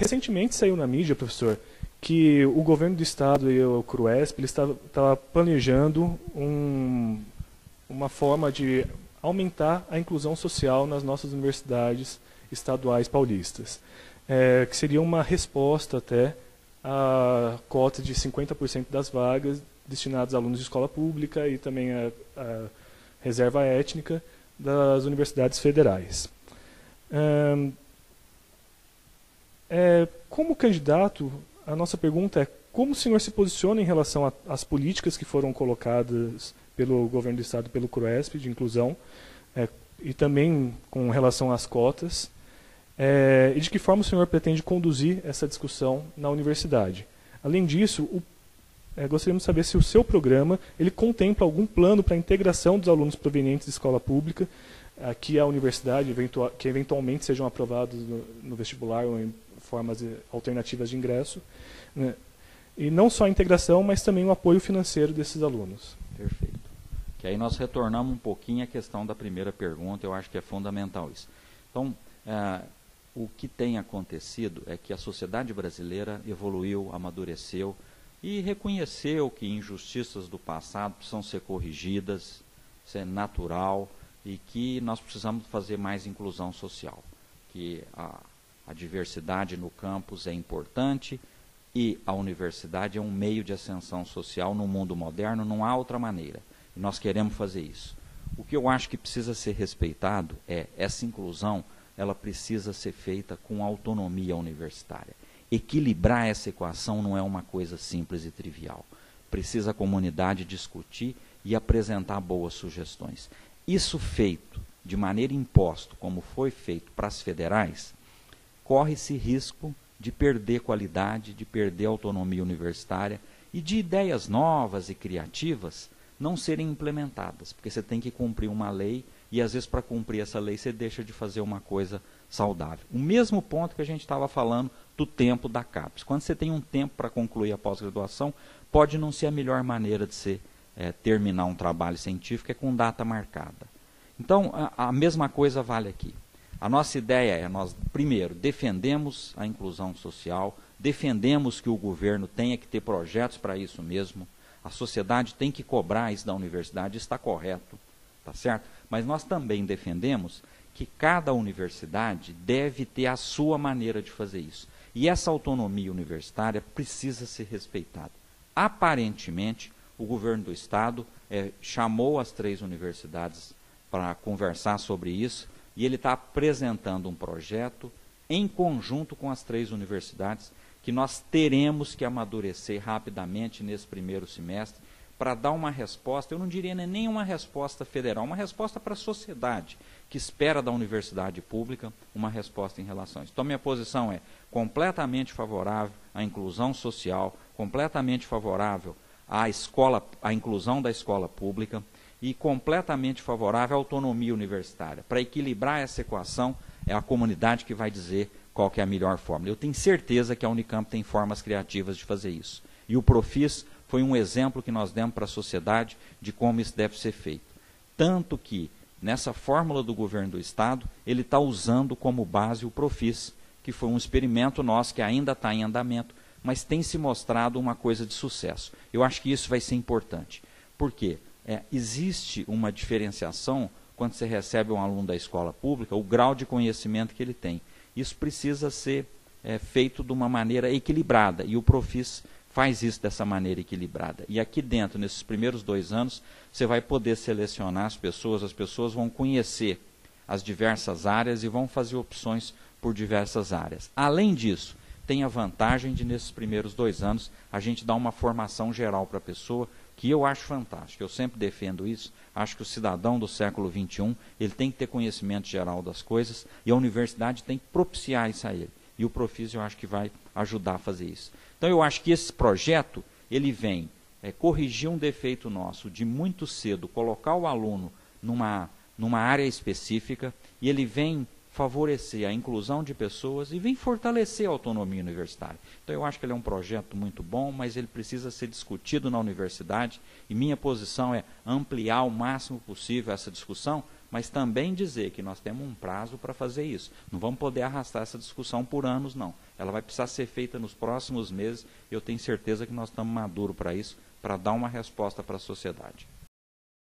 Recentemente saiu na mídia, professor, que o governo do estado e o CRUESP estavam planejando uma forma de aumentar a inclusão social nas nossas universidades estaduais paulistas, que seria uma resposta até à cota de 50% das vagas destinadas a alunos de escola pública e também a reserva étnica das universidades federais. Como candidato, a nossa pergunta é como o senhor se posiciona em relação às políticas que foram colocadas pelo governo do estado, pelo CRUESP, de inclusão, e também com relação às cotas, e de que forma o senhor pretende conduzir essa discussão na universidade. Além disso, gostaríamos de saber se o seu programa ele contempla algum plano para a integração dos alunos provenientes de escola pública aqui à universidade, que eventualmente sejam aprovados no vestibular ou em formas alternativas de ingresso, né? E não só a integração, mas também o apoio financeiro desses alunos. Perfeito. Que aí nós retornamos um pouquinho à questão da primeira pergunta, eu acho que é fundamental isso. Então, o que tem acontecido é que a sociedade brasileira evoluiu, amadureceu e reconheceu que injustiças do passado precisam ser corrigidas, isso é natural, e que nós precisamos fazer mais inclusão social, que a diversidade no campus é importante e a universidade é um meio de ascensão social no mundo moderno, não há outra maneira. E nós queremos fazer isso. O que eu acho que precisa ser respeitado é essa inclusão, ela precisa ser feita com autonomia universitária. Equilibrar essa equação não é uma coisa simples e trivial. Precisa a comunidade discutir e apresentar boas sugestões. Isso feito de maneira imposta, como foi feito para as federais, corre-se risco de perder qualidade, de perder autonomia universitária e de ideias novas e criativas não serem implementadas, porque você tem que cumprir uma lei e, às vezes, para cumprir essa lei, você deixa de fazer uma coisa saudável. O mesmo ponto que a gente estava falando do tempo da CAPES. Quando você tem um tempo para concluir a pós-graduação, pode não ser a melhor maneira de ser terminar um trabalho científico é com data marcada. Então, a mesma coisa vale aqui. A nossa ideia é, nós, primeiro, defendemos a inclusão social, defendemos que o governo tenha que ter projetos para isso mesmo, a sociedade tem que cobrar isso da universidade, está correto, tá certo? Mas nós também defendemos que cada universidade deve ter a sua maneira de fazer isso. E essa autonomia universitária precisa ser respeitada. Aparentemente, o governo do estado chamou as três universidades para conversar sobre isso e ele está apresentando um projeto em conjunto com as três universidades que nós teremos que amadurecer rapidamente nesse primeiro semestre para dar uma resposta, eu não diria nem uma resposta federal, uma resposta para a sociedade que espera da universidade pública uma resposta em relação a isso. Então, minha posição é completamente favorável à inclusão social, completamente favorável à inclusão da escola pública e completamente favorável à autonomia universitária. Para equilibrar essa equação, é a comunidade que vai dizer qual que é a melhor fórmula. Eu tenho certeza que a Unicamp tem formas criativas de fazer isso. E o Profis foi um exemplo que nós demos para a sociedade de como isso deve ser feito. Tanto que, nessa fórmula do governo do estado, ele está usando como base o Profis, que foi um experimento nosso que ainda está em andamento, mas tem se mostrado uma coisa de sucesso. Eu acho que isso vai ser importante. Por quê? Existe uma diferenciação quando você recebe um aluno da escola pública, o grau de conhecimento que ele tem. Isso precisa ser feito de uma maneira equilibrada, e o Profis faz isso dessa maneira equilibrada. E aqui dentro, nesses primeiros 2 anos, você vai poder selecionar as pessoas vão conhecer as diversas áreas e vão fazer opções por diversas áreas. Além disso, tem a vantagem de, nesses primeiros 2 anos, a gente dar uma formação geral para a pessoa, que eu acho fantástico. Eu sempre defendo isso. Acho que o cidadão do século XXI, ele tem que ter conhecimento geral das coisas e a universidade tem que propiciar isso a ele. E o Profis, eu acho que vai ajudar a fazer isso. Então, eu acho que esse projeto, ele vem corrigir um defeito nosso de muito cedo, colocar o aluno numa área específica e ele vem favorecer a inclusão de pessoas e vem fortalecer a autonomia universitária. Então, eu acho que ele é um projeto muito bom, mas ele precisa ser discutido na universidade e minha posição é ampliar o máximo possível essa discussão mas também dizer que nós temos um prazo para fazer isso. Não vamos poder arrastar essa discussão por anos, não. Ela vai precisar ser feita nos próximos meses, e eu tenho certeza que nós estamos maduros para isso, para dar uma resposta para a sociedade.